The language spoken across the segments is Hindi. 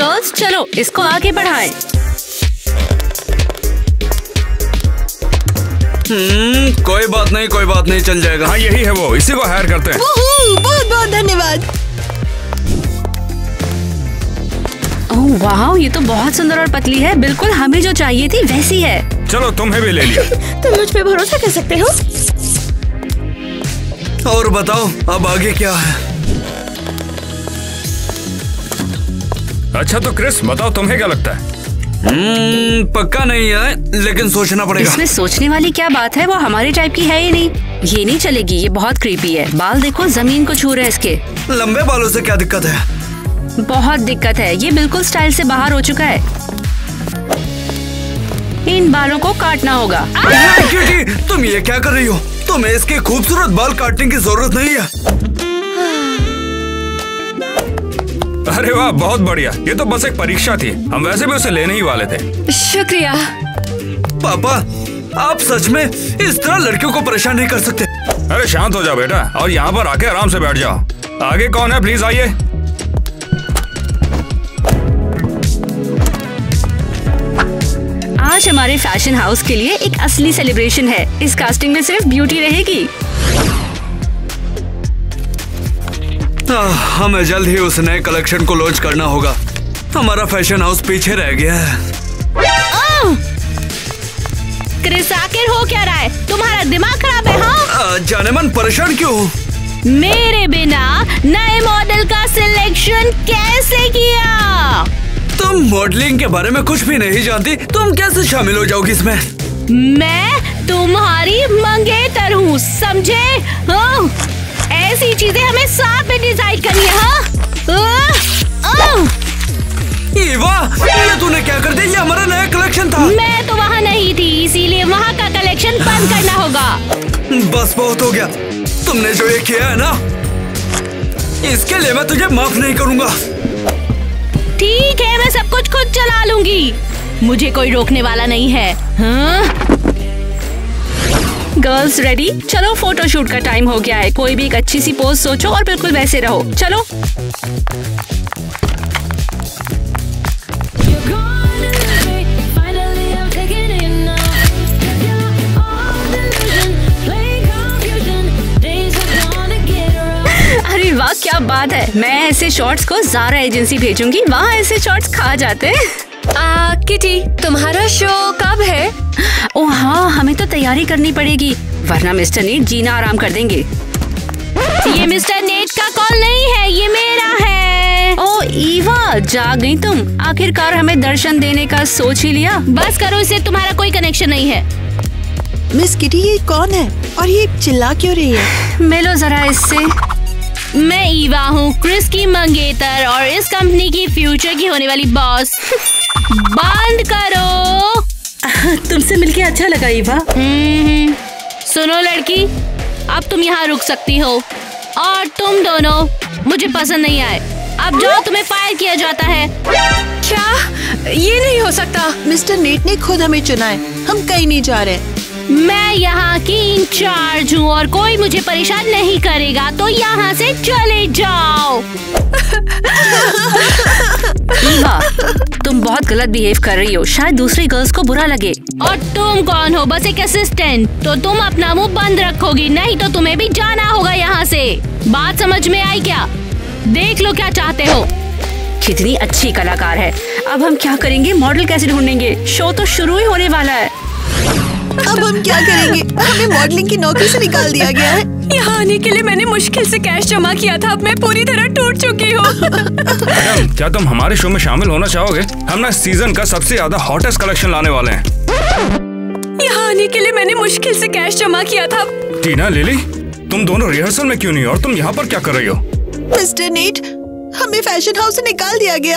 गर्ल्स चलो इसको आगे बढ़ाएं। कोई बात नहीं चल जाएगा। हाँ यही है वो, इसी को हायर करते हैं। बहुत बहुत धन्यवाद। ओह वाह ये तो बहुत सुंदर और पतली है, बिल्कुल हमें जो चाहिए थी वैसी है। चलो तुम्हें भी ले लिया। तुम मुझ पे भरोसा कर सकते हो। और बताओ अब आगे क्या है? अच्छा तो क्रिस बताओ तुम्हें क्या लगता है? पक्का नहीं है लेकिन सोचना पड़ेगा। इसमें सोचने वाली क्या बात है, वो हमारे टाइप की है ही नहीं। ये नहीं चलेगी, ये बहुत क्रीपी है। बाल देखो जमीन को छू रहे हैं इसके। लंबे बालों से क्या दिक्कत है? बहुत दिक्कत है, ये बिल्कुल स्टाइल से बाहर हो चुका है। इन बालों को काटना होगा। किटी तुम ये क्या कर रही हो? तुम्हें इसके खूबसूरत बाल काटने की जरूरत नहीं है। अरे वाह बहुत बढ़िया, ये तो बस एक परीक्षा थी, हम वैसे भी उसे लेने ही वाले थे। शुक्रिया। पापा आप सच में इस तरह लड़कियों को परेशान नहीं कर सकते। अरे शांत हो जाओ बेटा और यहाँ पर आके आराम से बैठ जाओ। आगे कौन है प्लीज आइए। आज हमारे फैशन हाउस के लिए एक असली सेलिब्रेशन है। इस कास्टिंग में सिर्फ ब्यूटी रहेगी। हमें जल्द ही उस नए कलेक्शन को लॉन्च करना होगा। हमारा फैशन हाउस पीछे रह गया है। क्रिस आखिर हो क्या रहा है? तुम्हारा दिमाग खराब है? हाँ जाने मन परेशान क्यों? मेरे बिना नए मॉडल का सिलेक्शन कैसे किया? तुम मॉडलिंग के बारे में कुछ भी नहीं जानती, तुम कैसे शामिल हो जाओगी इसमें? मैं तुम्हारी मंगेतर हूँ समझे? ऐसी चीजें हमें साथ में डिसाइड करनी है। हाँ ईवा ये तूने क्या कर दिया? ये हमारा नया कलेक्शन था। मैं तो वहाँ नहीं थी इसीलिए वहाँ का कलेक्शन बंद करना होगा। बस बहुत हो गया, तुमने जो ये किया है ना इसके लिए मैं तुझे माफ नहीं करूँगा। ठीक है मैं सब कुछ खुद चला लूंगी, मुझे कोई रोकने वाला नहीं है। हाँ? गर्ल्स रेडी, चलो फोटो शूट का टाइम हो गया है। कोई भी एक अच्छी सी पोज सोचो और बिल्कुल वैसे रहो। चलो अरे वाह क्या बात है, मैं ऐसे शॉट्स को ज़ारा एजेंसी भेजूंगी, वहाँ ऐसे शॉट्स खा जाते हैं। किटी तुम्हारा शो कब है? ओ हाँ हमें तो तैयारी करनी पड़ेगी वरना मिस्टर नेट जीना आराम कर देंगे। ये मिस्टर नेट का कॉल नहीं है, ये मेरा है। ओ ईवा जाग गई तुम, आखिरकार हमें दर्शन देने का सोच ही लिया। बस करो, इससे तुम्हारा कोई कनेक्शन नहीं है। मिस किटी ये कौन है और ये चिल्ला क्यों रही है? मिलो जरा इससे। मैं ईवा हूँ, क्रिस की मंगेतर और इस कंपनी की फ्यूचर की होने वाली बॉस। बंद करो। तुमसे मिलके अच्छा लगा ईवा। सुनो लड़की अब तुम यहाँ रुक सकती हो, और तुम दोनों मुझे पसंद नहीं आए, अब जो तुम्हें फायर किया जाता है। क्या? ये नहीं हो सकता, मिस्टर नेट ने खुद हमें चुना है, हम कहीं नहीं जा रहे। मैं यहाँ की इंचार्ज हूँ और कोई मुझे परेशान नहीं करेगा, तो यहाँ से चले जाओ। ईवा, तुम बहुत गलत बिहेव कर रही हो, शायद दूसरी गर्ल्स को बुरा लगे। और तुम कौन हो? बस एक असिस्टेंट, तो तुम अपना मुंह बंद रखोगी, नहीं तो तुम्हें भी जाना होगा यहाँ से। बात समझ में आई क्या? देख लो क्या चाहते हो। कितनी अच्छी कलाकार है, अब हम क्या करेंगे? मॉडल कैसे ढूंढेंगे? शो तो शुरू ही होने वाला है। अब हम क्या करेंगे? हमें मॉडलिंग की नौकरी से निकाल दिया गया है। यहाँ आने के लिए मैंने मुश्किल से कैश जमा किया था, अब मैं पूरी तरह टूट चुकी हूँ। मैडम क्या तुम हमारे शो में शामिल होना चाहोगे? हम ना सीजन का सबसे ज्यादा हॉटेस्ट कलेक्शन लाने वाले हैं। यहाँ आने के लिए मैंने मुश्किल से कैश जमा किया था। टीना लिली तुम दोनों रिहर्सल में क्यों नहीं और तुम यहाँ पर क्या कर रही हो? मिस्टर नेट हमें फैशन हाउस से निकाल दिया गया।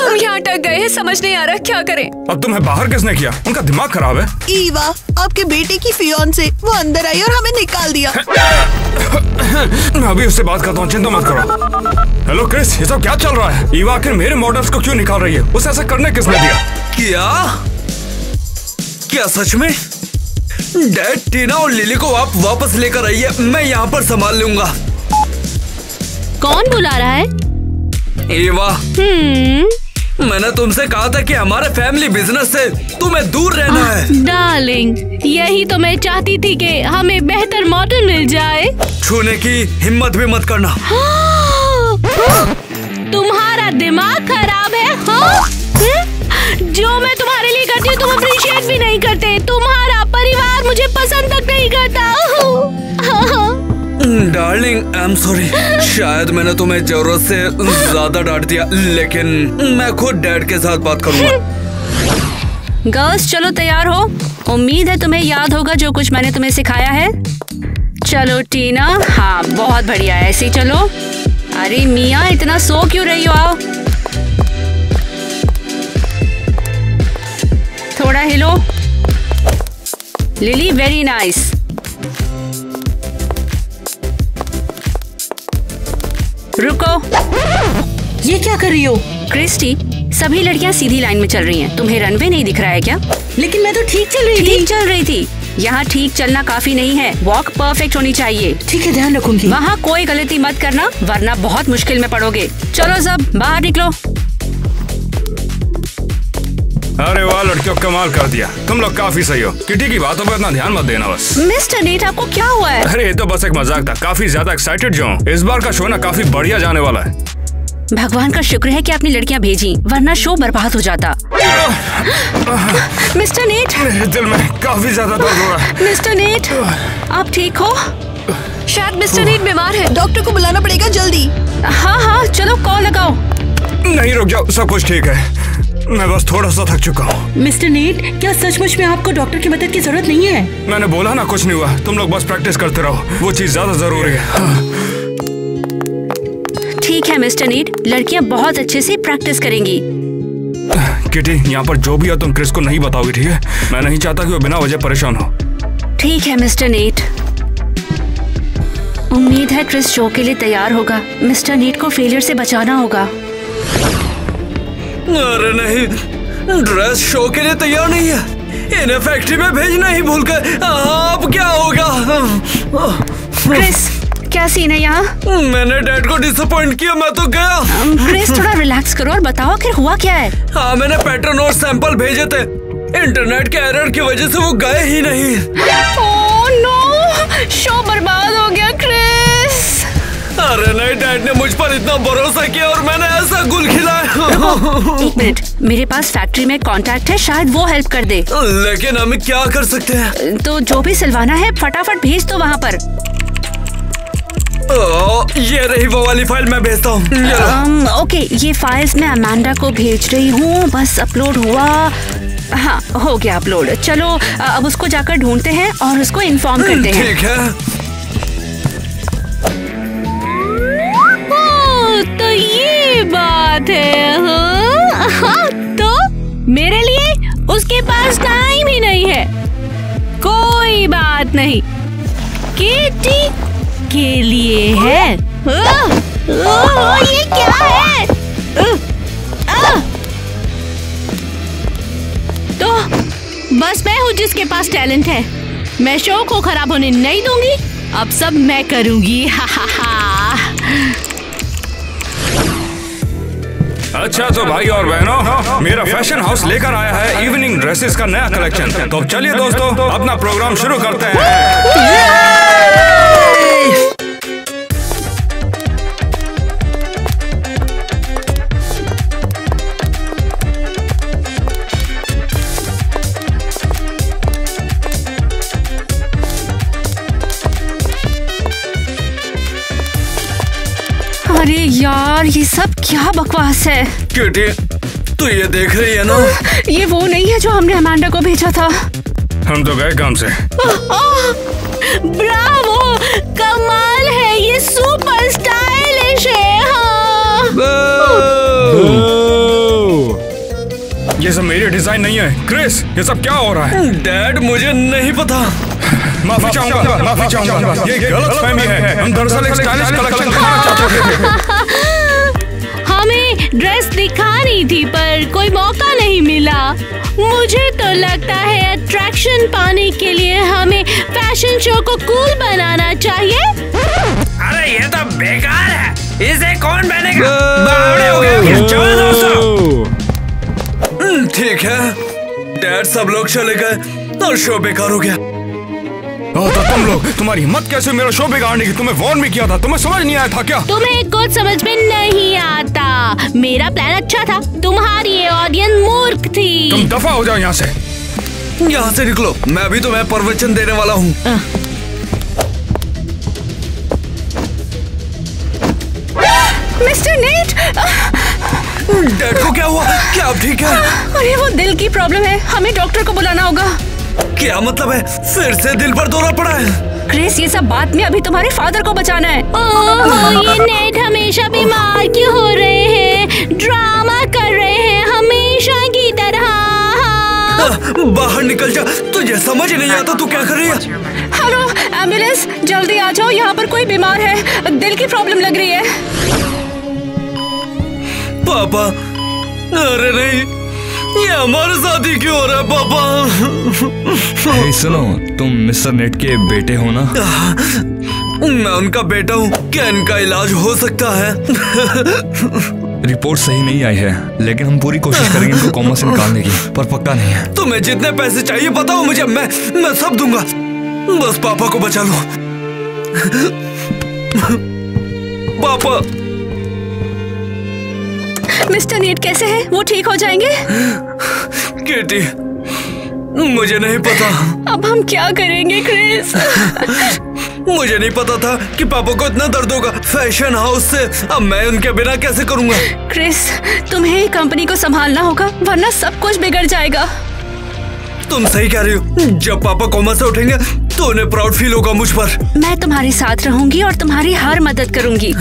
हम यहाँ अटक गए हैं, समझ नहीं आ रहा क्या करें। अब तुम्हें बाहर किसने किया? उनका दिमाग खराब है। ईवा आपके बेटे की फियांसे, वो अंदर आई और हमें निकाल दिया। मैं अभी उससे बात करता हूँ, चिंता मत करो। हेलो क्रिस ये सब क्या चल रहा है? ईवा आखिर मेरे मॉडल्स को क्यों निकाल रही है? उसे ऐसा करने किसने दिया? क्या क्या सच में डैड टीना और लिली को आप वापस लेकर आइए, मैं यहाँ पर संभाल लूंगा। कौन बुला रहा है? ईवा मैंने तुमसे कहा था कि हमारे फैमिली बिजनेस से तुम्हें दूर रहना है। डार्लिंग, यही तो मैं चाहती थी कि हमें बेहतर मॉडल मिल जाए। छूने की हिम्मत भी मत करना। तुम्हारा दिमाग खराब है। जो मैं तुम्हारे लिए करती हूँ तुम अप्रिशिएट भी नहीं करते। तुम्हारा परिवार मुझे पसंद तक नहीं करता। Darling, I am sorry. शायद मैंने तुम्हें जरूरत से ज्यादा डांट दिया, लेकिन मैं खुद डैड के साथ बात करूंगा। गर्ल्स, चलो तैयार हो। उम्मीद है तुम्हें याद होगा जो कुछ मैंने तुम्हें सिखाया है। चलो टीना। हाँ, बहुत बढ़िया, ऐसे ही चलो। अरे मिया, इतना सो क्यों रही हो? आओ थोड़ा हिलो। Lily, very nice. रुको, ये क्या कर रही हो? क्रिस्टी, सभी लड़कियां सीधी लाइन में चल रही हैं। तुम्हें रनवे नहीं दिख रहा है क्या? लेकिन मैं तो ठीक चल रही थी। यहाँ ठीक चलना काफी नहीं है, वॉक परफेक्ट होनी चाहिए। ठीक है, ध्यान रखूंगी। वहाँ कोई गलती मत करना, वरना बहुत मुश्किल में पड़ोगे। चलो सब बाहर निकलो। अरे वाह लड़कियों, कमाल कर दिया। तुम लोग काफी सही हो। किटी की बातों पर इतना ध्यान मत देना बस। मिस्टर नेट, आपको क्या हुआ है? अरे ये तो बस एक मजाक था। काफी ज्यादा एक्साइटेड जो हूँ। इस बार का शो ना काफी बढ़िया जाने वाला है। भगवान का शुक्र है कि आपने लड़कियाँ भेजी, वरना शो बर्बाद हो जाता। मिस्टर नेट, मेरे दिल में काफी ज्यादा दर्द हो रहा है। मिस्टर नेट, आप ठीक हो? शायद मिस्टर नेट बीमार है, डॉक्टर को बुलाना पड़ेगा जल्दी। हाँ हाँ, चलो कॉल लगाओ। नहीं, रुक जाओ, सब कुछ ठीक है। मैं बस थोड़ा सा थक चुका हूँ। मिस्टर नेट, क्या सचमुच में आपको डॉक्टर की मदद की जरूरत नहीं है? मैंने बोला ना कुछ नहीं हुआ। तुम लोग बस प्रैक्टिस करते रहो, वो चीज ज्यादा जरूरी है। हाँ। ठीक है मिस्टर नेट, लड़कियाँ बहुत अच्छे से प्रैक्टिस करेंगी। किटी, यहाँ पर जो भी हो तुम क्रिस को नहीं बताओगी, ठीक है? मैं नहीं चाहता कि वो बिना वजह परेशान हो। ठीक है मिस्टर नेट। उम्मीद है क्रिस शो के लिए तैयार होगा। मिस्टर नेट को फेलियर से बचाना होगा। अरे नहीं, ड्रेस शो के लिए तैयार नहीं है। इन्हें फैक्ट्री में भेजना ही भूल गए। अब क्या होगा? क्रिस, क्या सीन है यहाँ? मैंने डैड को डिसअपॉइंट किया, मैं तो गया। क्रिस, थोड़ा रिलैक्स करो और बताओ आखिर हुआ क्या है। हाँ, मैंने पैटर्न और सैंपल भेजे थे। इंटरनेट के एरर की वजह से वो गए ही नहीं। ओह नो, शो बर्बाद हो गया क्रिस। अरे नहीं, डैड ने मुझ पर इतना भरोसा किया और मैंने ऐसा गुल खिलाया। एक मिनट, मेरे पास फैक्ट्री में कांटेक्ट है, शायद वो हेल्प कर दे। लेकिन हम क्या कर सकते हैं? तो जो भी सिलवाना है फटाफट भेज दो वहाँ पर। ये रही वो वाली फाइल, मैं भेजता हूँ। ओके, ये फाइल्स मैं अमांडा को भेज रही हूँ। बस अपलोड हुआ। हाँ, हो गया अपलोड। चलो अब उसको जाकर ढूंढते हैं और उसको इन्फॉर्म करते हैं। ठीक है। तो ये बात है। हाँ, तो मेरे लिए उसके पास टाइम ही नहीं है। कोई बात नहीं, किटी के लिए है। ये क्या है? तो बस मैं हूँ जिसके पास टैलेंट है। मैं शो को खराब होने नहीं दूंगी। अब सब मैं करूंगी। हा हा हा। अच्छा तो भाई और बहनों, मेरा फैशन हाउस लेकर आया है इवनिंग ड्रेसेस का नया कलेक्शन। तो चलिए दोस्तों, अपना प्रोग्राम शुरू करते हैं। अरे यार, ये सब क्या बकवास है? किटी, तू ये देख रही है ना? ये वो नहीं है जो हमने अमांडा को भेजा था। हम तो गए काम से। ब्रावो, कमाल है, ये सुपर स्टाइलिश है। हाँ। ये सब मेरी डिजाइन नहीं है। क्रिस, ये सब क्या हो रहा है? डैड, मुझे नहीं पता। माफी चाहूंगा। ये गलत फहमी है। हम दरअसल एक स्टाइलिश कलेक्शन दिखाना चाहते थे। ड्रेस दिखानी थी पर कोई मौका नहीं मिला। मुझे तो लगता है अट्रैक्शन पाने के लिए हमें फैशन शो को कूल बनाना चाहिए। अरे ये तो बेकार है, इसे कौन बनेगा? बावड़े हो गए। चलो दोस्तों। यार, सब लोग चले गए तो शो बेकार हो गया। तो तुम लोग, तुम्हारी हिम्मत कैसे मेरा शो बिगाड़ने की? तुम्हें वार्न भी किया था, तुम्हें समझ नहीं आया था क्या? तुम्हें कुछ समझ में नहीं आता, मेरा प्लान अच्छा था, तुम्हारी ये ऑडियंस मूर्ख थी। तुम दफा हो जाओ यहाँ से, यहाँ से निकलो, मैं अभी तुम्हें प्रवचन देने वाला हूँ। मिस्टर नेट, डैड को क्या हुआ? क्या आप ठीक है? अरे वो दिल की प्रॉब्लम है, हमें डॉक्टर को बुलाना होगा। क्या मतलब है? फिर से दिल पर दौरा पड़ा है? क्रिस, ये सब बात में अभी तुम्हारे फादर को बचाना है। ओह, ये नेट हमेशा बीमार क्यों हो रहे हैं? ड्रामा कर रहे हैं हमेशा की तरह। बाहर निकल जा, तुझे समझ नहीं आता तू क्या कर रही है। हेलो एम्बुलेंस, जल्दी आ जाओ, यहाँ पर कोई बीमार है, दिल की प्रॉब्लम लग रही है। पापा, अरे नहीं, ये हमारे साथ ही क्यों हो रहा है पापा? हे सुनो, तुम मिस्टर नेट के बेटे हो ना? मैं उनका बेटा हूँ, क्या इनका इलाज हो सकता है? रिपोर्ट सही नहीं आई है, लेकिन हम पूरी कोशिश करेंगे इनको कोमा से निकालने की, पर पक्का नहीं है। तुम्हें जितने पैसे चाहिए बताओ मुझे, मैं सब दूंगा, बस पापा को बचा लो। पापा, मिस्टर नेट कैसे हैं? वो ठीक हो जाएंगे? किटी, मुझे नहीं पता। अब हम क्या करेंगे क्रिस? मुझे नहीं पता था कि पापा को इतना दर्द होगा फैशन हाउस से, अब मैं उनके बिना कैसे करूंगा? क्रिस, तुम्हें कंपनी को संभालना होगा, वरना सब कुछ बिगड़ जाएगा। तुम सही कह रही हो, जब पापा कोमा से उठेंगे तो उन्हें प्राउड फील होगा मुझ पर। मैं तुम्हारे साथ रहूंगी और तुम्हारी हर मदद करूंगी।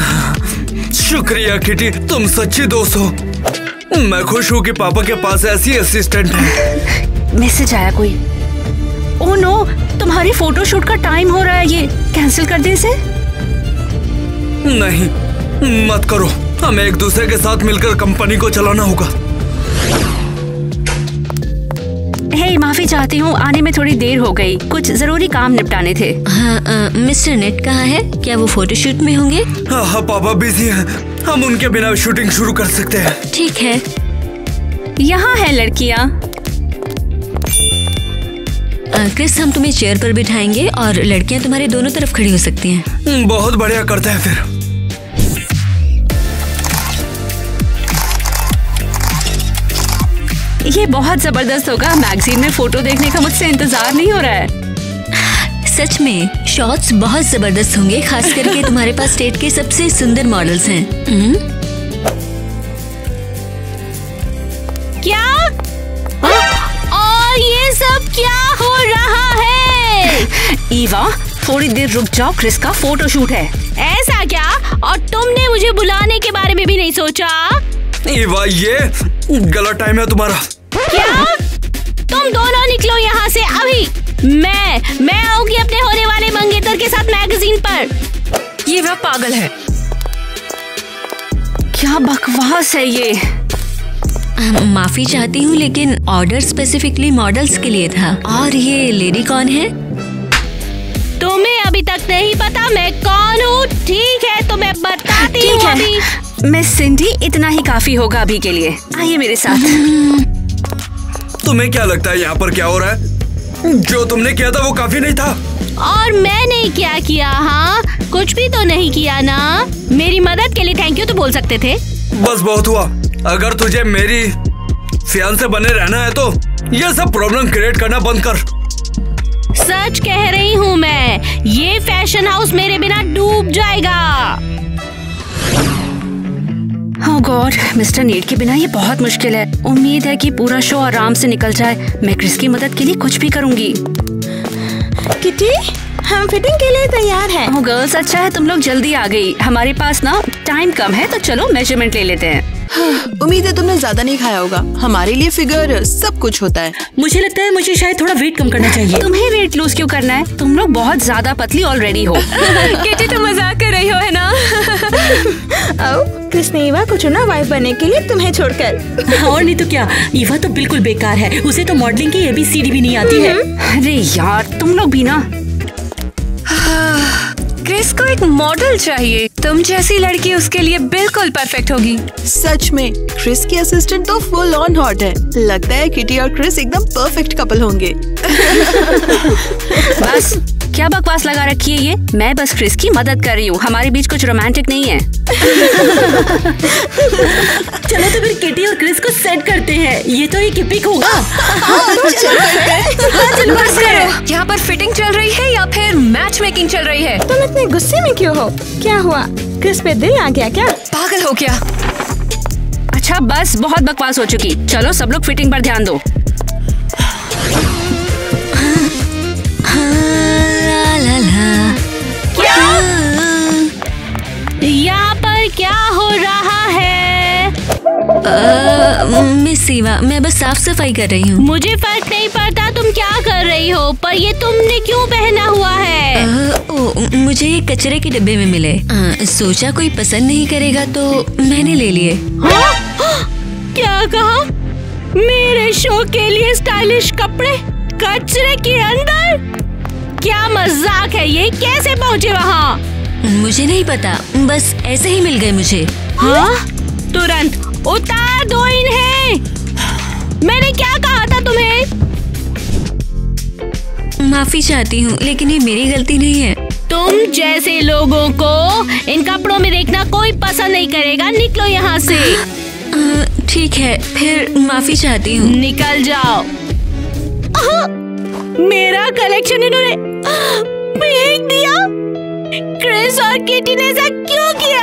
शुक्रिया किटी, तुम सच्ची दोस्त हो। मैं खुश हूँ कि पापा के पास ऐसी असिस्टेंट है। मैसेज आया कोई। ओह नो, तुम्हारी फोटोशूट का टाइम हो रहा है, ये कैंसिल कर दे इसे। नहीं, मत करो, हमें एक दूसरे के साथ मिलकर कंपनी को चलाना होगा। हे, माफी चाहती हूँ, आने में थोड़ी देर हो गई, कुछ जरूरी काम निपटाने थे। हाँ, मिस्टर नेट कहाँ है? क्या वो फोटोशूट में होंगे? हाँ, पापा बिजी हैं, हम उनके बिना शूटिंग शुरू कर सकते हैं। ठीक है, यहाँ है लड़कियाँ। क्रिस, हम तुम्हें चेयर पर बिठाएंगे और लड़कियाँ तुम्हारे दोनों तरफ खड़ी हो सकती हैं। बहुत बढ़िया, करते हैं फिर। ये बहुत जबरदस्त होगा, मैगजीन में फोटो देखने का मुझसे इंतजार नहीं हो रहा है। सच में शॉट्स बहुत जबरदस्त होंगे, खास करके तुम्हारे पास स्टेट के सबसे सुंदर मॉडल्स हैं। क्या? और ये सब क्या हो रहा है? ईवा, थोड़ी देर रुक जाओ, क्रिस का फोटोशूट है। ऐसा क्या? और तुमने मुझे बुलाने के बारे में भी नहीं सोचा? ईवा, ये गलत टाइम है तुम्हारा। क्या? तुम दोनों निकलो यहाँ से अभी। मैं आऊंगी अपने होने वाले मंगेतर के साथ मैगजीन पर। ये वह पागल है, क्या बकवास है ये। माफी चाहती हूँ, लेकिन ऑर्डर स्पेसिफिकली मॉडल्स के लिए था। और ये लेडी कौन है? तुम्हें अभी तक नहीं पता मैं कौन हूँ? ठीक है, तो मैं बताती हूँ अभी। मिस सिंडी, इतना ही काफी होगा अभी के लिए, आइए मेरे साथ। तुम्हें क्या लगता है यहाँ पर क्या हो रहा है? जो तुमने किया था वो काफी नहीं था। और मैंने क्या किया? हाँ, कुछ भी तो नहीं किया ना। मेरी मदद के लिए थैंक यू तो बोल सकते थे। बस बहुत हुआ, अगर तुझे मेरी फियांसे बने रहना है तो ये सब प्रॉब्लम क्रिएट करना बंद कर। सच कह रही हूँ मैं, ये फैशन हाउस मेरे बिना डूब जाएगा। ओह गॉड, मिस्टर नेट के बिना ये बहुत मुश्किल है। उम्मीद है कि पूरा शो आराम से निकल जाए। मैं क्रिस की मदद के लिए कुछ भी करूंगी। किटी, हम फिटिंग के लिए तैयार हैं। ओह गर्ल्स, अच्छा है तुम लोग जल्दी आ गई, हमारे पास ना टाइम कम है, तो चलो मेजरमेंट ले लेते हैं। उम्मीद है तुमने ज्यादा नहीं खाया होगा, हमारे लिए फिगर सब कुछ होता है। मुझे लगता है मुझे शायद थोड़ा वेट कम करना चाहिए। तुम्हें वेट लूज क्यों करना है? तुम लोग बहुत ज्यादा पतली ऑलरेडी हो। किटी, तुम मजाक कर रही हो है ना? आओ, क्रिस ने ईवा को चुना वाइफ बनने के लिए, तुम्हें छोड़कर। और नहीं तो क्या, ईवा तो बिल्कुल बेकार है, उसे तो मॉडलिंग की ABCD भी नहीं आती है। अरे यार, तुम लोग भी ना। क्रिस को एक मॉडल चाहिए। तुम जैसी लड़की उसके लिए बिल्कुल परफेक्ट होगी। सच में क्रिस की असिस्टेंट तो फुल ऑन हॉट है। लगता है किटी और क्रिस एकदम परफेक्ट कपल होंगे। बस क्या बकवास लगा रखी है ये, मैं बस क्रिस की मदद कर रही हूँ, हमारे बीच कुछ रोमांटिक नहीं है। चलो तो फिर किटी और क्रिस को सेट करते हैं, ये तो एक एपिक होगा। यहाँ पर फिटिंग चल रही है या फिर मैच मेकिंग चल रही है? तुम इतने गुस्से में क्यों हो? क्या हुआ, क्रिस पे दिल आ गया क्या? पागल हो क्या? अच्छा बस, बहुत बकवास हो चुकी, चलो सब लोग फिटिंग पर ध्यान दो। यहाँ पर क्या हो रहा है? मिस ईवा, मैं बस साफ सफाई कर रही हूँ। मुझे फर्क नहीं पड़ता तुम क्या कर रही हो, पर ये तुमने क्यों पहना हुआ है? मुझे ये कचरे के डिब्बे में मिले, सोचा कोई पसंद नहीं करेगा तो मैंने ले लिए। क्या कहा? मेरे शो के लिए स्टाइलिश कपड़े कचरे के अंदर? क्या मजाक है ये, कैसे पहुँचे वहाँ? मुझे नहीं पता, बस ऐसे ही मिल गए मुझे। हाँ, तुरंत उतार दो इन्हें। मैंने क्या कहा था तुम्हें? माफी चाहती हूँ, लेकिन ये मेरी गलती नहीं है। तुम जैसे लोगों को इन कपड़ों में देखना कोई पसंद नहीं करेगा, निकलो यहाँ से। ठीक है, फिर माफी चाहती हूँ। निकल जाओ। मेरा कलेक्शन इन्होंने फेंक दिया। क्रिस और किटी ने ऐसा क्यों किया?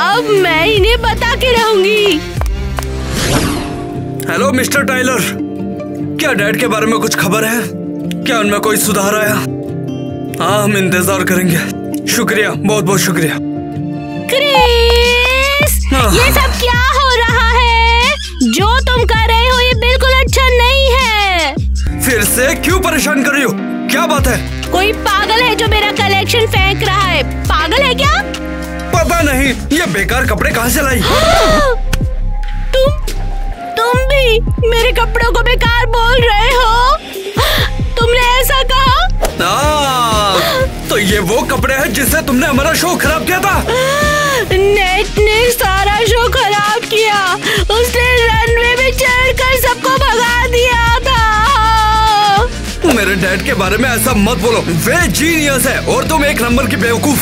अब मैं इन्हें बता के रहूंगी। हेलो मिस्टर टाइलर, क्या डैड के बारे में कुछ खबर है? क्या उनमें कोई सुधार आया? हाँ, हम इंतजार करेंगे। शुक्रिया, बहुत बहुत शुक्रिया। क्रिस, ये सब क्या हो रहा है? जो तुम कर रहे हो ये बिल्कुल अच्छा नहीं है। फिर से क्यों परेशान कर रही हो? क्या बात है? कोई पागल है जो मेरा कलेक्शन फेंक रहा है। पागल है क्या? पता नहीं ये बेकार कपड़े कहाँ से लाई। तुम भी मेरे कपड़ों को बेकार बोल रहे हो? तुमने ऐसा कहा? तो ये वो कपड़े हैं जिससे तुमने हमारा शो खराब किया था। नेट ने सारा शो खराब किया, उसने रनवे में चढ़कर सबको भगा दिया था। मेरे डैड के बारे में ऐसा मत बोलो, वे जीनियस है और तुम एक नंबर की बेवकूफ।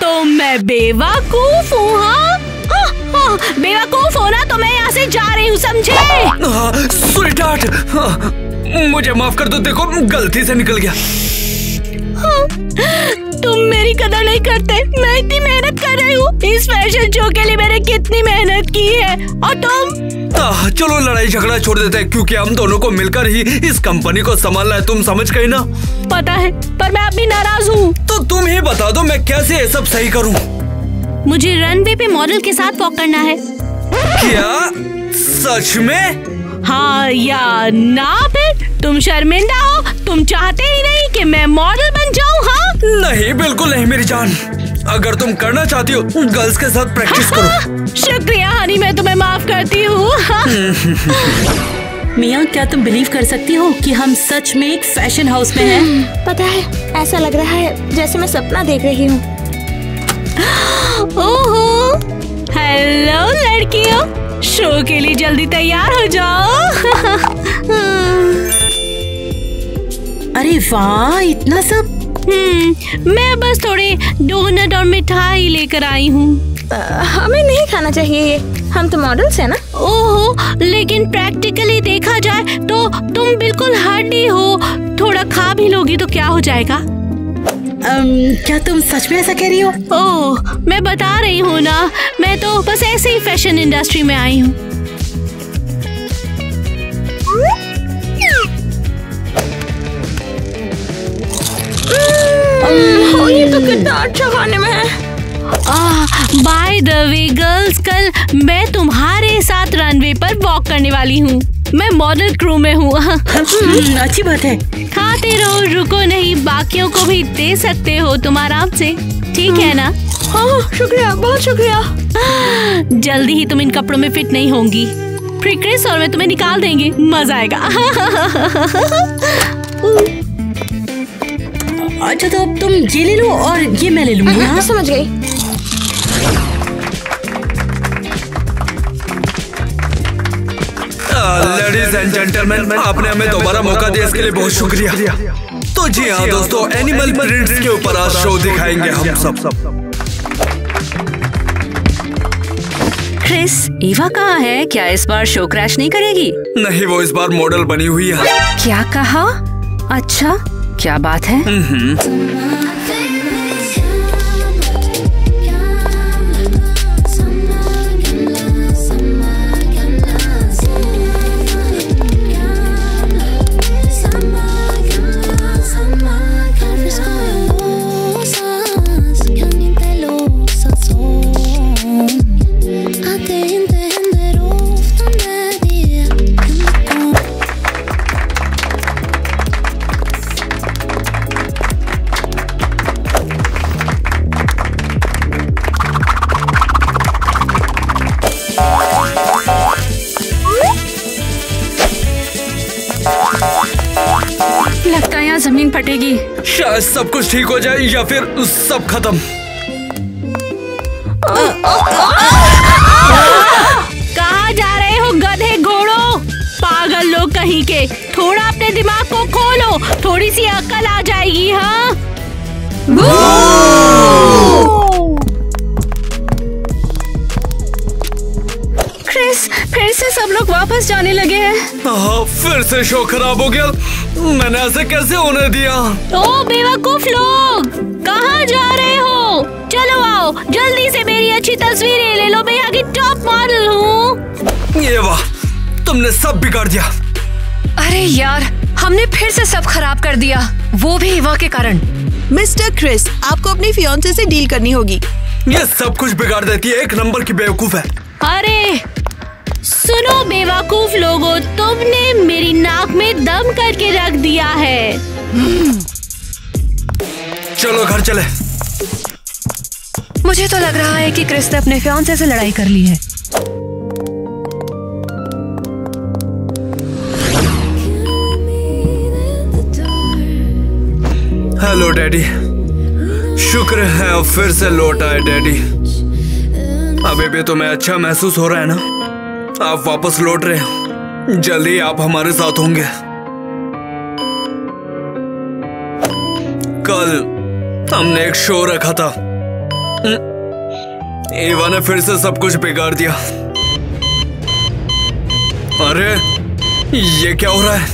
तो मैं बेवकूफ हूँ? हाँ, बेवकूफ हो ना, तो मैं यहाँ से जा रही हूँ, समझे? स्वीटहार्ट, मुझे माफ कर दो, देखो गलती से निकल गया। तुम मेरी कदर नहीं करते, मैं इतनी मेहनत कर रही हूँ इस फैशन शो के लिए, मैंने कितनी मेहनत की है और तुम। चलो लड़ाई झगड़ा छोड़ देते हैं, क्योंकि हम दोनों को मिलकर ही इस कंपनी को संभालना है, तुम समझ गई ना? पता है, पर मैं अभी नाराज हूँ। तो तुम ही बता दो मैं कैसे ये सब सही करूँ। मुझे रनवे पे मॉडल के साथ वॉक करना है। क्या सच में? हाँ या ना? फिर तुम शर्मिंदा हो, तुम चाहते ही नहीं कि मैं मॉडल बन जाऊँ। हाँ नहीं, बिल्कुल नहीं मेरी जान, अगर तुम करना चाहती हो गर्ल्स के साथ प्रैक्टिस करो। शुक्रिया हनी, मैं तुम्हें माफ करती हूँ। मिया, क्या तुम बिलीव कर सकती हो कि हम सच में एक फैशन हाउस में हैं? पता है, ऐसा लग रहा है जैसे मैं सपना देख रही हूँ। ओहो, हेलो लड़कियों, शो के लिए जल्दी तैयार हो जाओ। अरे वाह, इतना सब? मैं बस थोड़े डोनट और मिठाई लेकर आई हूँ। हमें नहीं खाना चाहिए ये, हम तो मॉडल्स हैं ना। ओहो, लेकिन प्रैक्टिकली देखा जाए तो तुम बिल्कुल हड्डी हो, थोड़ा खा भी लोगी तो क्या हो जाएगा? क्या तुम सच में ऐसा कह रही हो? ओह, मैं बता रही हूँ ना, मैं तो बस ऐसे ही फैशन इंडस्ट्री में आई हूँ। ये तो कितना अच्छा खाने में है। बाय द वे गर्ल्स, कल मैं तुम्हारे साथ रनवे पर वॉक करने वाली हूँ, मैं मॉडल क्रू में हूँ। अच्छी बात है, खाते रहो, रुको नहीं, बाकियों को भी दे सकते हो तुम आराम से, ठीक है ना? हाँ, शुक्रिया, बहुत शुक्रिया। जल्दी ही तुम इन कपड़ों में फिट नहीं होंगी, फिर क्रिस और मैं तुम्हें निकाल देंगे, मजा आएगा। अच्छा तो अब तुम ये ले लो और ये मैं ले लूंगी। हाँ समझ गई। लेडीज एंड जेंटलमैन, आपने हमें दोबारा मौका दिया, इसके लिए बहुत शुक्रिया। तो जी हाँ दोस्तों, एनिमल प्रिंट्स के ऊपर आज शो दिखाएंगे हम सब। क्रिस, ईवा कहाँ है? क्या इस बार शो क्रैश नहीं करेगी? नहीं, वो इस बार मॉडल बनी हुई है। क्या कहा? अच्छा, क्या बात है। जमीन फटेगी। शायद सब कुछ ठीक हो जाए या फिर सब खत्म। कहाँ जा रहे हो गधे घोड़ो, पागल लोग कहीं के। थोड़ा अपने दिमाग को खोलो, थोड़ी सी अकल आ जाएगी। हाँ क्रिस, फिर से सब लोग वापस जाने लगे हैं। हाँ, फिर से शो खराब हो गया। मैंने ऐसे कैसे होने दिया? ओ बेवकूफ लोग, कहाँ जा रहे हो? चलो आओ, जल्दी से मेरी अच्छी तस्वीरें ले लो, मैं यहाँ की टॉप मॉडल हूँ। ये वाह, तुमने सब बिगाड़ दिया। अरे यार, हमने फिर से सब खराब कर दिया, वो भी ईवा के कारण। मिस्टर क्रिस, आपको अपनी फियांसे से डील करनी होगी। ये सब कुछ बिगाड़ देती है, एक नंबर की बेवकूफ है। अरे सुनो बेवकूफ लोगों, तुमने मेरी नाक में दम करके रख दिया है। चलो घर चले। मुझे तो लग रहा है कि क्रिस ने अपने फियांसे से लड़ाई कर ली है। हेलो डैडी, शुक्र है अब फिर से लौट आए डैडी। अबे भी तुम्हें अच्छा महसूस हो रहा है ना? आप वापस लौट रहे हो, जल्दी आप हमारे साथ होंगे। कल हमने एक शो रखा था, ईवा ने फिर से सब कुछ बिगाड़ दिया। अरे ये क्या हो रहा है?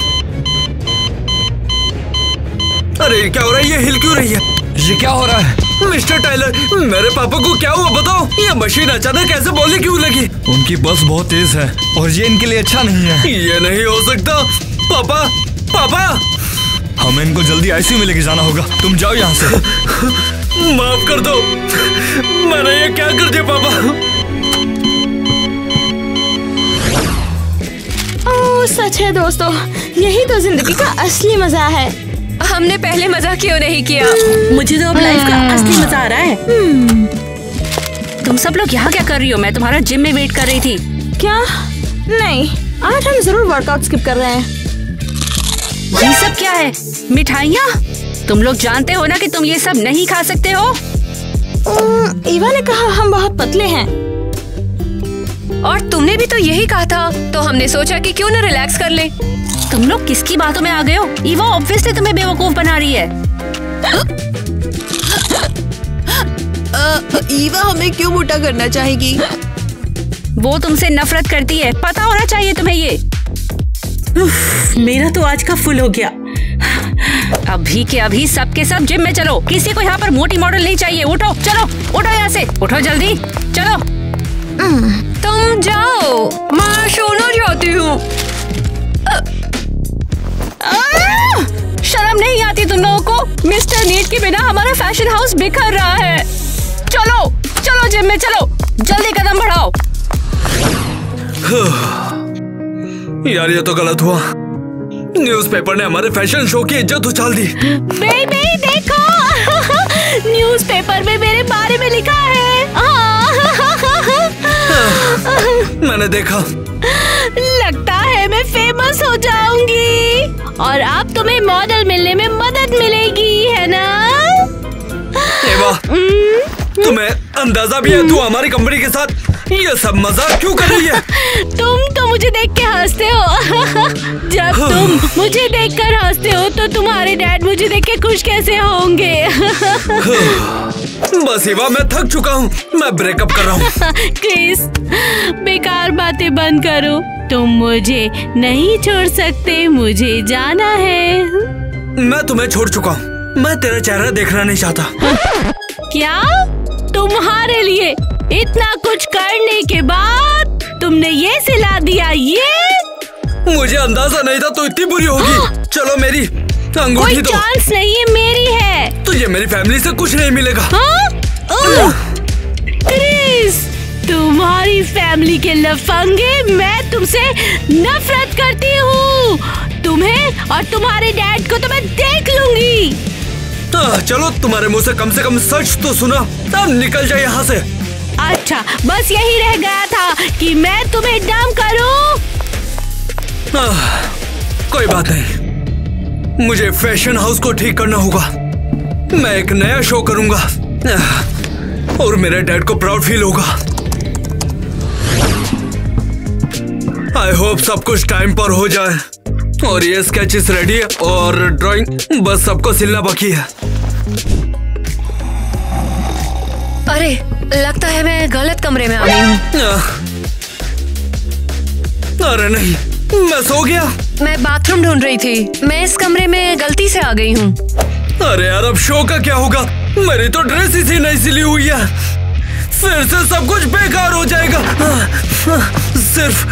अरे क्या हो रहा है? ये हिल क्यों रही है? ये क्या हो रहा है? मिस्टर टाइलर, मेरे पापा को क्या हुआ बताओ? ये मशीन अचानक कैसे बोलने क्यों लगी? उनकी बस बहुत तेज है और ये इनके लिए अच्छा नहीं है। ये नहीं हो सकता। पापा, पापा, हमें इनको जल्दी आईसीयू में लेके जाना होगा। तुम जाओ यहाँ से। माफ कर दो, मैंने ये क्या कर दिया पापा। ओह सच है दोस्तों, यही तो जिंदगी का असली मजा है। हमने पहले मजा क्यों नहीं किया? मुझे तो अब लाइफ का असली मजा आ रहा है। तुम सब लोग यहाँ क्या कर रही हो? मैं तुम्हारा जिम में वेट कर रही थी। क्या? नहीं, आज हम जरूर वर्कआउट स्किप कर रहे हैं। ये सब क्या है? मिठाइयाँ? तुम लोग जानते हो ना कि तुम ये सब नहीं खा सकते हो। ईवा ने कहा हम बहुत पतले हैं और तुमने भी तो यही कहा था, तो हमने सोचा कि क्यों ना रिलैक्स कर ले। तुम लोग किसकी बातों में आ गए हो? ईवा ऑब्वियसली तुम्हें बेवकूफ बना रही है। ईवा हमें क्यों मोटा करना चाहेगी? वो तुमसे नफरत करती है, पता होना चाहिए तुम्हें ये। मेरा तो आज का फुल हो गया। अभी के अभी सबके सब जिम में चलो, किसी को यहाँ पर मोटी मॉडल नहीं चाहिए। उठो, चलो उठो यहाँ से, उठो जल्दी चलो। तुम जाओ, मैं सोना जाती हूँ। शर्म नहीं आती तुम लोगों को? मिस्टर नेट के बिना हमारा फैशन हाउस बिखर रहा है। चलो चलो जिम में चलो, जल्दी कदम बढ़ाओ। यार ये तो गलत हुआ, न्यूज़पेपर ने हमारे फैशन शो की इज्जत उछाल दी। बेबी देखो, न्यूज़पेपर में मेरे बारे में लिखा है। मैंने देखा, लगता है मैं फेमस हो जाऊंगी और अब तुम्हें मॉडल मिलने में मदद मिलेगी, है ना? एवा, तुम्हें अंदाजा भी है तू हमारी कंपनी के साथ ये सब मजाक क्यों कर रही है? तुम तो मुझे देख के हंसते हो। जब तुम मुझे देखकर हंसते हो तो तुम्हारे डैड मुझे देख के खुश कैसे होंगे? बस एवा, मैं थक चुका हूँ, मैं ब्रेकअप कर रहा हूँ। क्रिस, बेकार बातें बंद करो, तुम मुझे नहीं छोड़ सकते, मुझे जाना है। मैं तुम्हें छोड़ चुका हूँ, मैं तेरा चेहरा देखना नहीं चाहता। क्या? तुम्हारे लिए इतना कुछ करने के बाद तुमने ये सिला दिया? ये मुझे अंदाजा नहीं था तो इतनी बुरी होगी। चलो मेरी अंगूठी दो। कोई चांस नहीं, ये मेरी है। तो ये मेरी फैमिली से कुछ नहीं मिलेगा। हाँ? क्रिस, तुम्हारी फैमिली के लफंगे, मैं तुमसे नफरत करती हूँ। तुम्हें और तुम्हारे डैड को तो मैं देख लूंगी। चलो, तुम्हारे मुंह से कम सच तो सुना, तब निकल जाए यहाँ से। अच्छा, बस यही रह गया था कि मैं तुम्हें डाम करूं। कोई बात नहीं, मुझे फैशन हाउस को ठीक करना होगा। मैं एक नया शो करूंगा और मेरे डैड को प्राउड फील होगा। आई होप सब कुछ टाइम पर हो जाए। और ये स्केचेस रेडी है और ड्राइंग बस सबको सिलना बाकी है। अरे, लगता है मैं गलत कमरे में आ गई हूँ। अरे नहीं, मैं सो गया। मैं बाथरूम ढूंढ रही थी, मैं इस कमरे में गलती से आ गई हूँ। अरे यार, अब शो का क्या होगा? मेरी तो ड्रेस इसी नहीं सिली हुई है। फिर से सब कुछ बेकार हो जाएगा। सिर्फ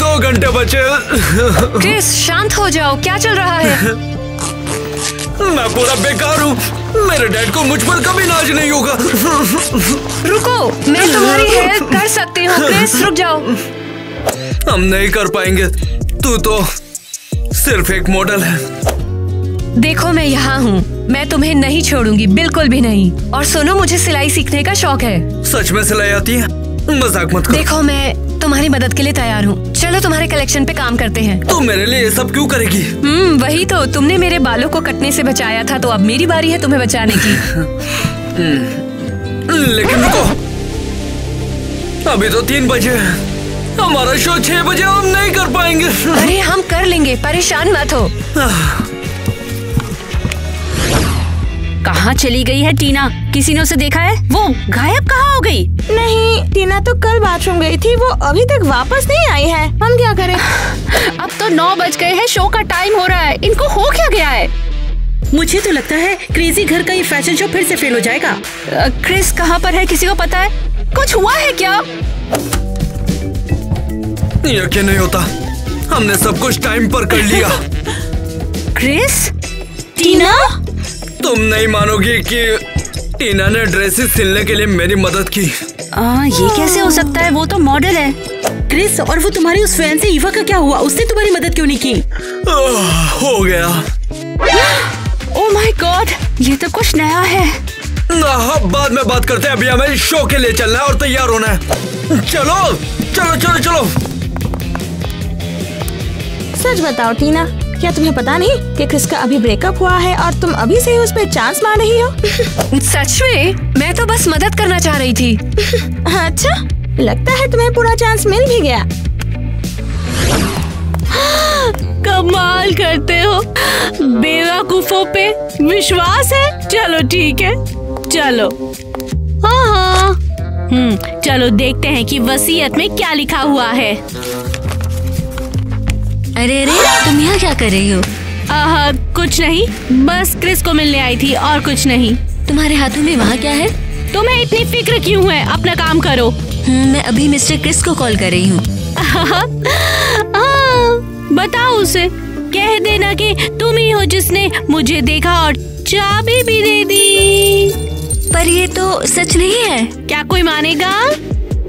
2 घंटे बचे। क्रिस, शांत हो जाओ, क्या चल रहा है? मैं पूरा बेकार हूँ, मेरे डैड को मुझ पर कभी नाज नहीं होगा। रुको, मैं तुम्हारी हेल्प कर सकती हूँ। क्रिस, रुक जाओ। हम नहीं कर पाएंगे, तू तो सिर्फ एक मॉडल है। देखो, मैं यहाँ हूँ, मैं तुम्हें नहीं छोड़ूंगी, बिल्कुल भी नहीं। और सुनो, मुझे सिलाई सीखने का शौक है। सच में सिलाई आती है? मजाक मत कर। देखो, मैं तुम्हारी मदद के लिए तैयार हूँ। चलो तुम्हारे कलेक्शन पे काम करते हैं। तुम मेरे लिए ये सब क्यों करेगी? वही तो, तुमने मेरे बालों को कटने से बचाया था, तो अब मेरी बारी है तुम्हें बचाने की। लेकिन रुको, अभी तो 3 बजे हैं। हमारा शो 6 बजे, हम नहीं कर पाएंगे। अरे हम कर लेंगे, परेशान मत हो। कहाँ चली गई है टीना? किसी ने उसे देखा है? वो गायब कहाँ हो गई? नहीं, टीना तो कल बाथरूम गई थी, वो अभी तक वापस नहीं आई है। हम क्या करें? अब तो 9 बज गए हैं, शो का टाइम हो रहा है। इनको हो क्या गया है? मुझे तो लगता है क्रेजी घर का ये फैशन शो फिर से फेल हो जाएगा। क्रिस कहाँ पर है? किसी को पता है? कुछ हुआ है क्या? यकीन नहीं होता, हमने सब कुछ टाइम पर कर लिया। क्रिस, टीना, तुम नहीं मानोगी कि टीना ने ड्रेसेस सिलने के लिए मेरी मदद की। ये कैसे हो सकता है? वो तो मॉडल है। क्रिस, और वो तुम्हारी उस फैन से ईवा का क्या हुआ? उसने तुम्हारी मदद क्यों नहीं की? हो गया। ओह माय गॉड, ये तो कुछ नया है। बाद में बात करते हैं, अभी हमें शो के लिए चलना है और तैयार होना है। चलो चलो चलो चलो। सच बताओ टीना, क्या तुम्हें पता नहीं कि क्रिस का अभी ब्रेकअप हुआ है और तुम अभी से ही उस पर चांस मार रही हो? सच में? मैं तो बस मदद करना चाह रही थी। अच्छा, लगता है तुम्हें पूरा चांस मिल भी गया। कमाल करते हो, बेवकूफों पे विश्वास है। चलो ठीक है, चलो। हाँ, चलो देखते हैं कि वसीयत में क्या लिखा हुआ है। अरे अरे, तुम यहाँ क्या कर रही हो? कुछ नहीं, बस क्रिस को मिलने आई थी और कुछ नहीं। तुम्हारे हाथों में वहाँ क्या है? तुम्हें इतनी फिक्र क्यों है? अपना काम करो। मैं अभी मिस्टर क्रिस को कॉल कर रही हूँ। बताओ उसे, कह देना कि तुम ही हो जिसने मुझे देखा और चाबी भी दे दी। पर ये तो सच नहीं है। क्या कोई मानेगा?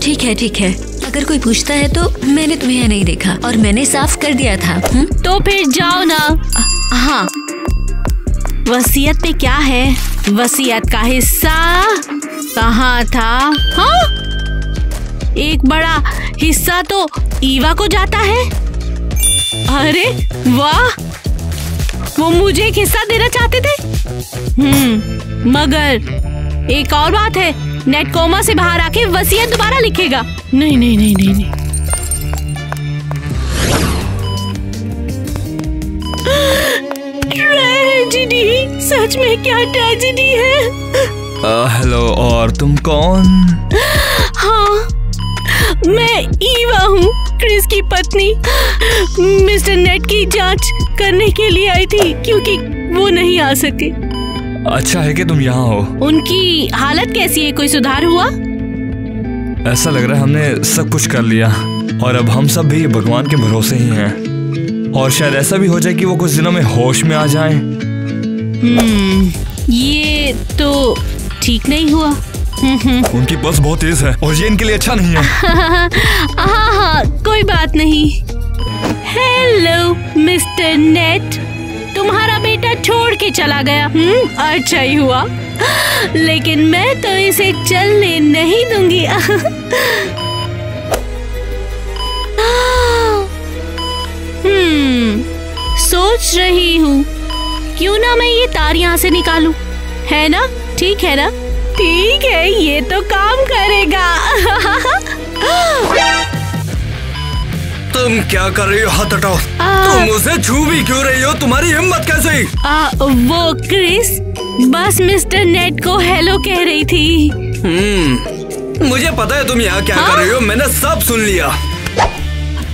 ठीक है ठीक है, अगर कोई पूछता है तो मैंने तुम्हें नहीं देखा और मैंने साफ कर दिया था। तो फिर जाओ ना। हाँ, वसीयत पे क्या है? वसीयत का हिस्सा कहाँ था? हाँ, एक बड़ा हिस्सा तो ईवा को जाता है। अरे वाह, वो मुझे एक हिस्सा देना चाहते थे। मगर एक और बात है, नेट कोमा से बाहर आके वसीयत दोबारा लिखेगा। नहीं नहीं नहीं नहीं, नहीं। ट्रेजेडी, सच में क्या ट्रेजेडी है। हेलो, और तुम कौन? हाँ, मैं ईवा हूँ, क्रिस की पत्नी। मिस्टर नेट की जांच करने के लिए आई थी क्योंकि वो नहीं आ सके। अच्छा है कि तुम यहाँ हो। उनकी हालत कैसी है, कोई सुधार हुआ? ऐसा लग रहा है हमने सब कुछ कर लिया और अब हम सब भी भगवान के भरोसे ही हैं। और शायद ऐसा भी हो जाए कि वो कुछ दिनों में होश में आ जाएं। ये तो ठीक नहीं हुआ। उनकी पल्स बहुत तेज है और ये इनके लिए अच्छा नहीं है। हाँ, कोई बात नहीं। हेलो मिस्टर नेट, तुम्हारा बेटा छोड़ के चला गया। अच्छा ही हुआ, लेकिन मैं तो इसे चलने नहीं दूंगी। सोच रही हूँ क्यों ना मैं ये तार यहाँ से निकालूं, है ना? ठीक है ना? ठीक है, ये तो काम करेगा। तुम क्या कर रही हो? हाथ हटाओ। तुम उसे छू भी क्यों रही हो? तुम्हारी हिम्मत कैसे? वो क्रिस बस मिस्टर नेट को हेलो कह रही थी। मुझे पता है तुम यहाँ क्या कर रही हो, मैंने सब सुन लिया।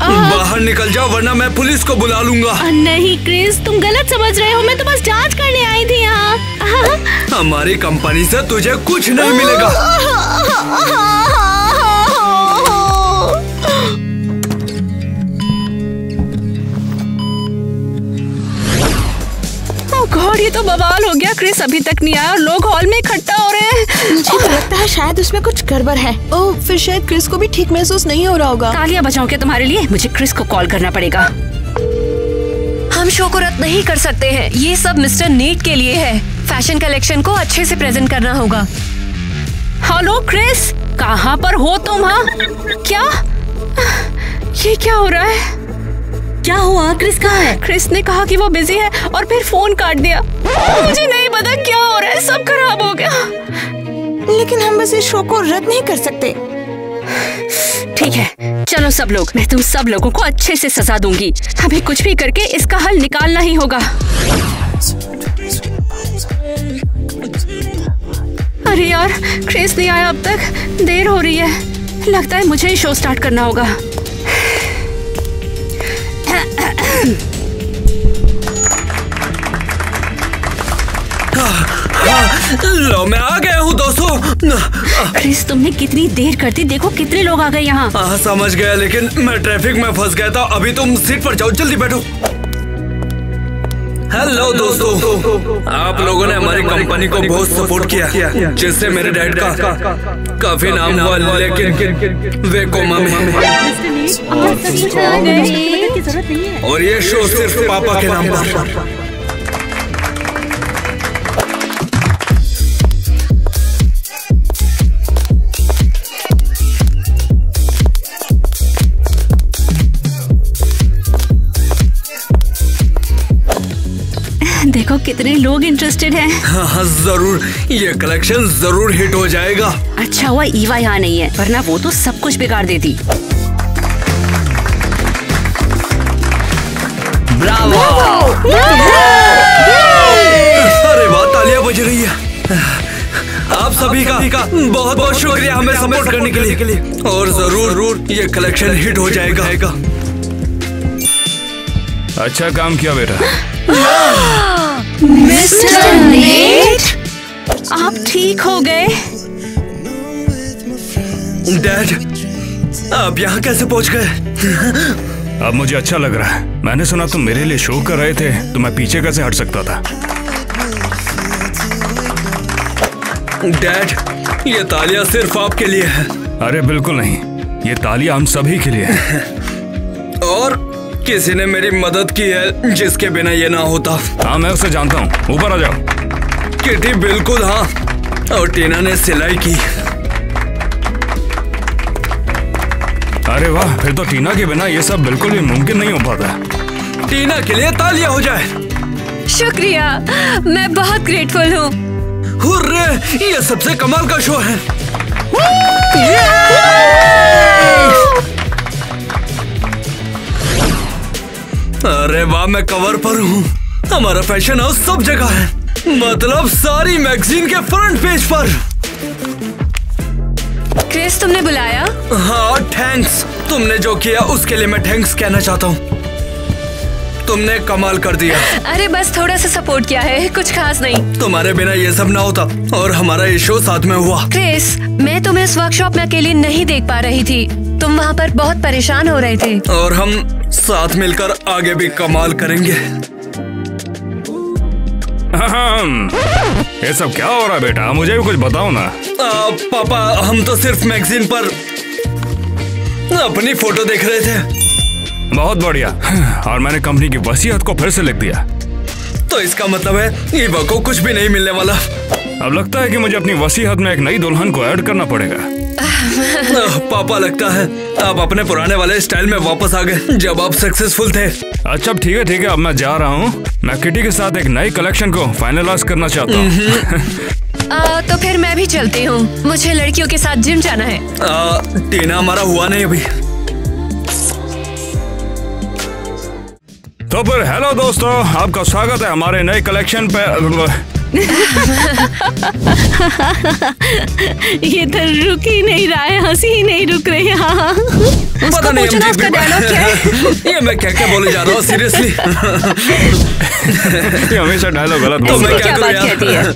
बाहर निकल जाओ वरना मैं पुलिस को बुला लूंगा। नहीं क्रिस, तुम गलत समझ रहे हो, मैं तो बस जांच करने आई थी यहाँ। हमारी कंपनी से तुझे कुछ नहीं मिलेगा। गॉड, ये तो बवाल हो गया। क्रिस अभी तक नहीं आया और लोग हॉल में इकट्ठा हो रहे हैं। मुझे तो लगता है शायद उसमें कुछ गड़बड़ है। ओह, फिर शायद क्रिस को भी ठीक महसूस नहीं हो रहा होगा। तालियां बजाऊं क्या तुम्हारे लिए? मुझे क्रिस को कॉल करना पड़ेगा। हम शो को रद्द नहीं कर सकते हैं, ये सब मिस्टर नेट के लिए है। फैशन कलेक्शन को अच्छे से प्रेजेंट करना होगा। हेलो क्रिस, कहाँ पर हो तुम? हाँ, क्या ये क्या हो रहा है? क्या हुआ? क्रिस कहाँ है? क्रिस ने कहा कि वो बिजी है और फिर फोन काट दिया। मुझे नहीं पता क्या हो रहा है, सब खराब हो गया। लेकिन हम बस इस शो को रद्द नहीं कर सकते। ठीक है, चलो सब लोग, मैं तुम सब लोगों को अच्छे से सजा दूंगी। हमें कुछ भी करके इसका हल निकालना ही होगा। अरे यार, क्रिस नहीं आया अब तक, देर हो रही है। लगता है मुझे ही शो स्टार्ट करना होगा। लो, मैं आ गया हूँ दोस्तों। क्रिस, तुमने कितनी देर कर दी, देखो कितने लोग आ गए यहाँ। समझ गया, लेकिन मैं ट्रैफिक में फंस गया था। अभी तुम सीट पर जाओ, जल्दी बैठो। हेलो दोस्तों, आप लोगों ने हमारी कंपनी को बहुत सपोर्ट किया, जिससे मेरे डैड का काफी नाम हुआ, लेकिन वे कोमा में हैं। और ये शो सिर्फ पापा के नाम पर। देखो कितने लोग इंटरेस्टेड हैं। हाँ, जरूर ये कलेक्शन जरूर हिट हो जाएगा। अच्छा हुआ ईवा यहाँ नहीं है, वरना वो तो सब कुछ बिगाड़ देती। ब्रावो! अरे वाह, तालियां बज रही है। आप सभी का बहुत बहुत शुक्रिया हमें सपोर्ट करने के लिए। और जरूर ये कलेक्शन हिट हो जाएगा। अच्छा काम किया बेटा। मिस्टर नेट, आप ठीक हो गए? डैड, आप यहाँ कैसे पहुँच गए? अब मुझे अच्छा लग रहा है। मैंने सुना तुम मेरे लिए शो कर रहे थे, तो मैं पीछे कैसे हट सकता था? डैड, ये तालियां सिर्फ आपके लिए है। अरे बिल्कुल नहीं, ये तालियां हम सभी के लिए है। और किसी ने मेरी मदद की है, जिसके बिना ये ना होता। हाँ, मैं उसे जानता हूँ। ऊपर आ जाओ। किटी, बिल्कुल हाँ, और टीना ने सिलाई की। अरे वाह, फिर तो टीना के बिना ये सब बिल्कुल भी मुमकिन नहीं हो पाता। टीना के लिए तालियां हो जाए। शुक्रिया, मैं बहुत ग्रेटफुल हूँ। हुर्रे, ये सबसे कमाल का शो है। अरे वाह, मैं कवर पर हूँ। हमारा फैशन हाउस सब जगह है, मतलब सारी मैगजीन के फ्रंट पेज पर। क्रिस, तुमने बुलाया? हाँ, थैंक्स। तुमने जो किया उसके लिए मैं थैंक्स कहना चाहता हूँ। तुमने कमाल कर दिया। अरे बस थोड़ा सा सपोर्ट किया है, कुछ खास नहीं। तुम्हारे बिना ये सब ना होता, और हमारा ये शो साथ में हुआ। क्रिस, मैं तुम्हें उस वर्कशॉप में अकेली नहीं देख पा रही थी, तुम वहाँ पर बहुत परेशान हो रहे थे। और हम साथ मिलकर आगे भी कमाल करेंगे। ये सब क्या हो रहा है बेटा, मुझे भी कुछ बताओ ना। पापा, हम तो सिर्फ मैगजीन पर अपनी फोटो देख रहे थे। बहुत बढ़िया, और मैंने कंपनी की वसीयत को फिर से लिख दिया। तो इसका मतलब है ईवा को कुछ भी नहीं मिलने वाला। अब लगता है कि मुझे अपनी वसीयत में एक नई दुल्हन को ऐड करना पड़ेगा। पापा, लगता है आप अपने पुराने वाले स्टाइल में वापस आ गए जब आप सक्सेसफुल थे। अच्छा ठीक है ठीक है, अब मैं जा रहा हूँ। मैं किटी के साथ एक नई कलेक्शन को फाइनलाइज करना चाहता हूँ। तो फिर मैं भी चलती हूँ, मुझे लड़कियों के साथ जिम जाना है। टीना, हमारा हुआ नहीं अभी। तो फिर हेलो दोस्तों, आपका स्वागत है हमारे नए कलेक्शन पे। ये तो रुक ही नहीं रहा है, हंसी ही नहीं रुक रही है। हाँ। उसको पूछना उसका डायलॉग क्या है? ये मैं क्या बोले जा रहा हूँ, सीरियसली। ये हमेशा डायलॉग गलत बोलता है। तो क्या बात कहती है?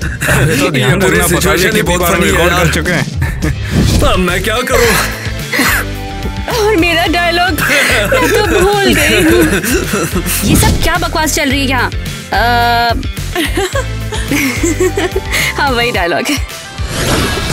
तो ध्यान रखना, पता है कि बहुत फनी रिकॉर्ड कर चुके हैं। अब मैं क्या करूँ? और मेरा डायलॉग मैं तो भूल गई हूँ। ये सब क्या बकवास चल रही है यहाँ? हाँ, वही डायलॉग है।